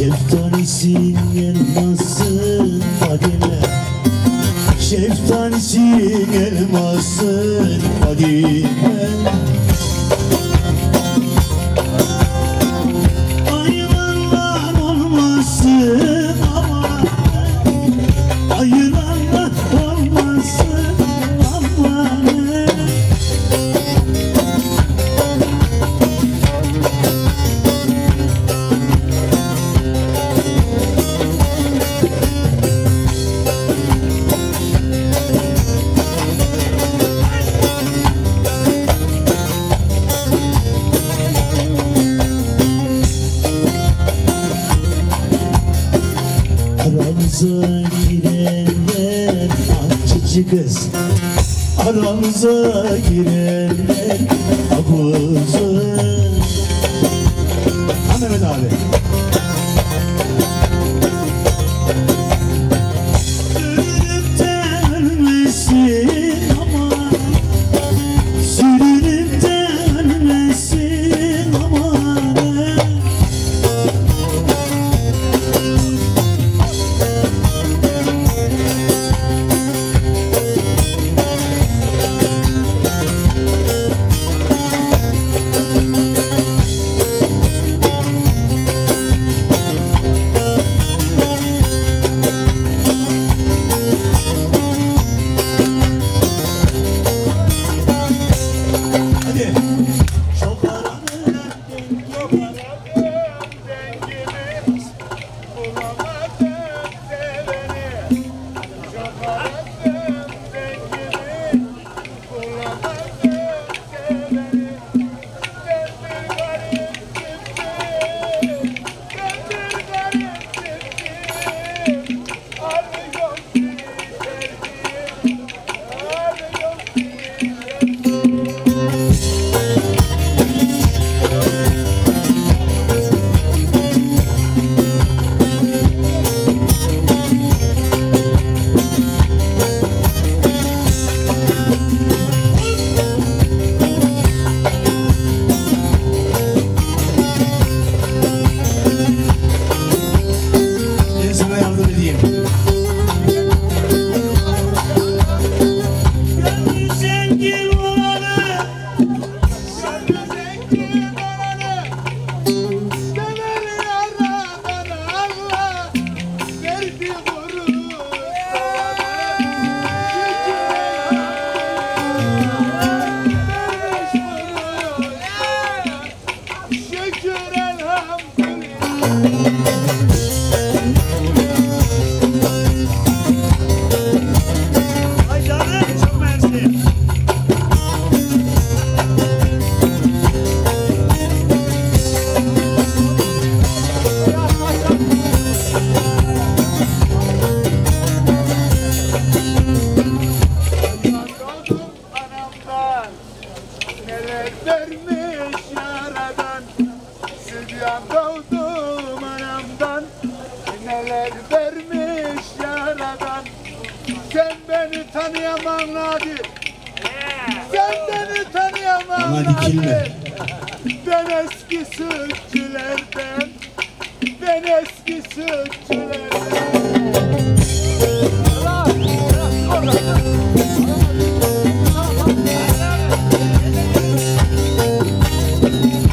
Şeftalisi elması Fadime, şeftalisi elması Fadime. Ayılanlar olması ama, ayılanlar olması ama. Aramıza girenler ahçıcı kız, aramıza girenler abuzu. Mehmet abi. Sürünüp de ölmesin ama, sürünüp de ölmesin ama.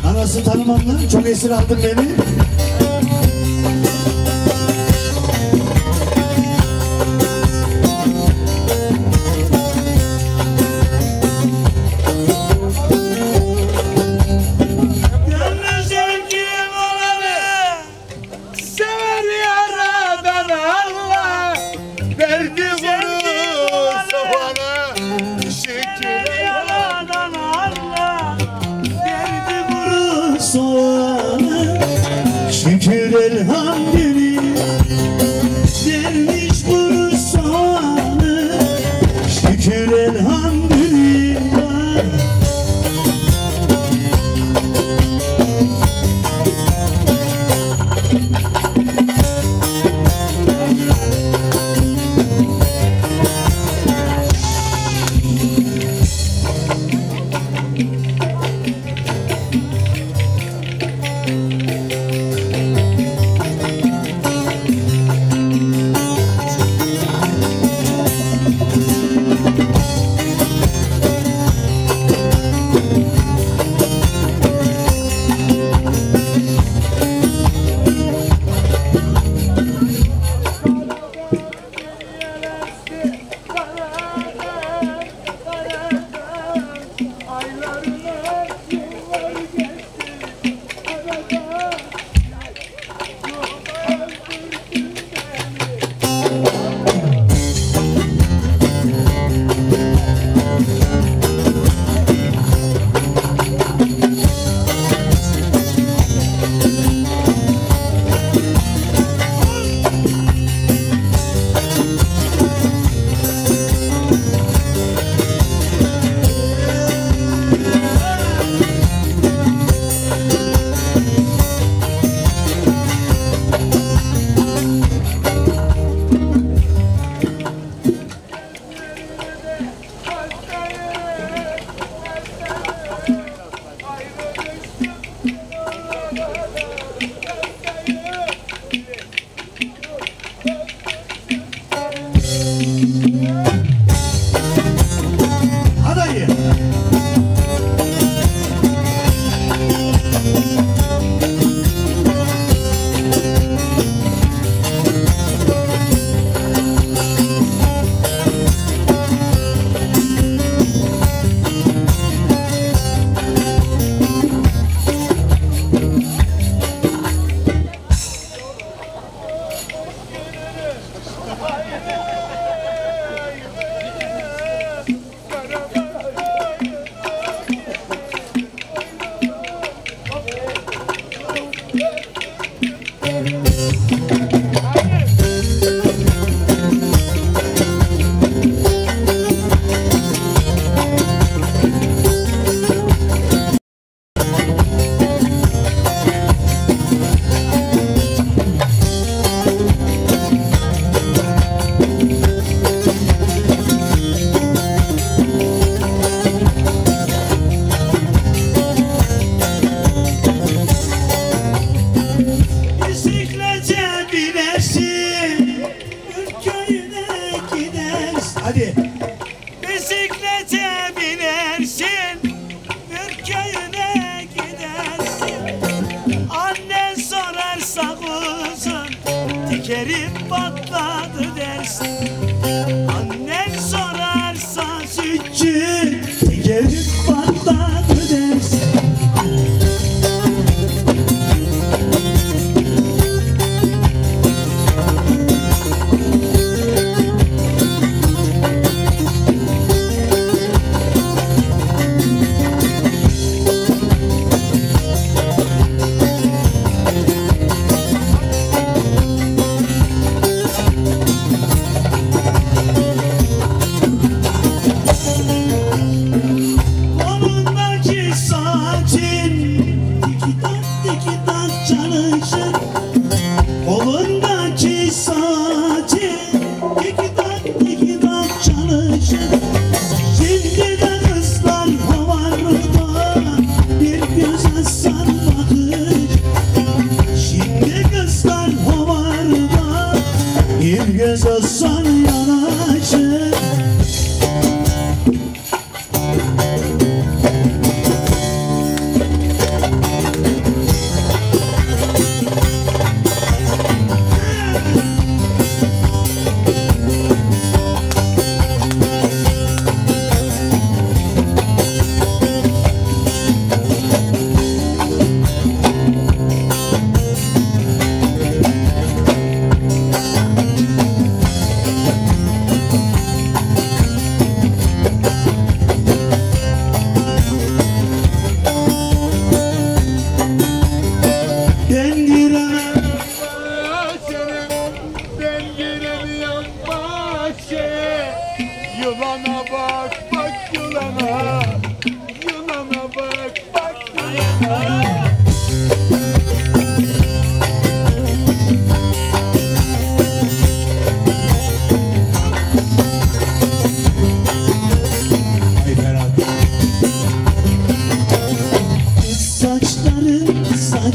Anası tanımamlı, çok esir aldın beni.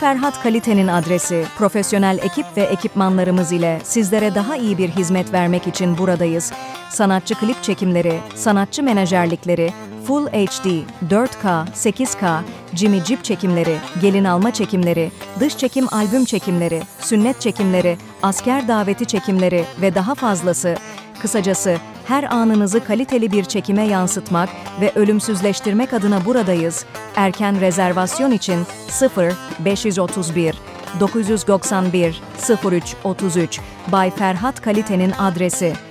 Ferhat Kalite'nin adresi, profesyonel ekip ve ekipmanlarımız ile sizlere daha iyi bir hizmet vermek için buradayız. Sanatçı klip çekimleri, sanatçı menajerlikleri, Full HD, 4K, 8K, Jimmy Jib çekimleri, gelin alma çekimleri, dış çekim albüm çekimleri, sünnet çekimleri, asker daveti çekimleri ve daha fazlası, kısacası her anınızı kaliteli bir çekime yansıtmak ve ölümsüzleştirmek adına buradayız. Erken rezervasyon için 0-531-991-0333 Bay Ferhat Kalite'nin adresi.